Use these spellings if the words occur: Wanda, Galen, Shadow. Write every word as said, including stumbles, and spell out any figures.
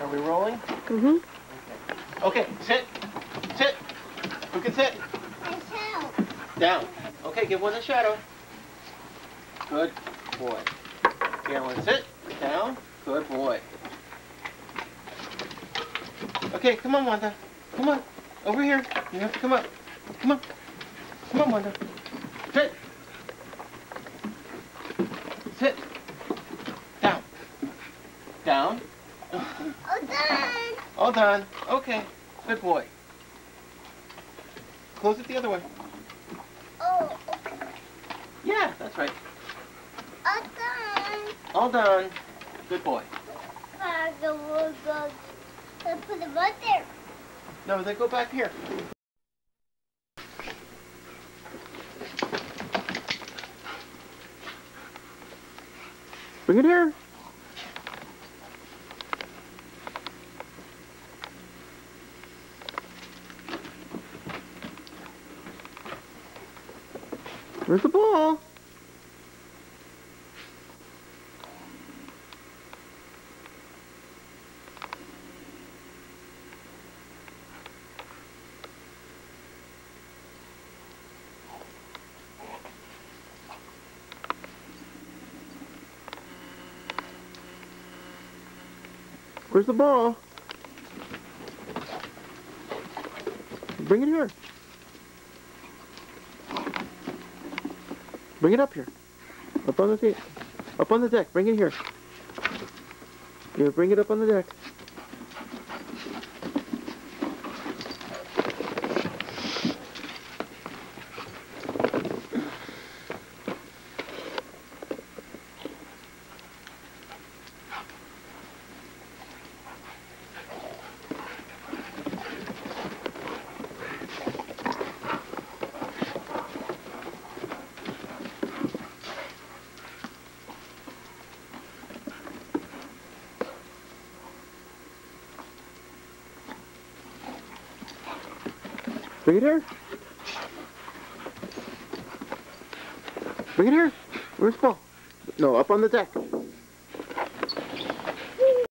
Are we rolling? Mm-hmm. Okay. Okay, sit. Sit. Who can sit? Myself. Down. Okay, give one to Shadow. Good boy. Galen, sit. Down. Good boy. Okay, come on, Wanda. Come on. Over here. You have to come up. Come on. Come on, Wanda. Sit. Sit. Down. Down. All done. All done. Okay. Good boy. Close it the other way. Oh. Okay. Yeah, that's right. All done. All done. Good boy. Uh, the wood goes. I put them right there. No, they go back here. Bring it here. Where's the ball? Where's the ball? Bring it here. Bring it up here. Up on the deck. Up on the deck. Bring it here. You bring it up on the deck. Bring it here. Bring it here. Where's the ball? No, up on the deck.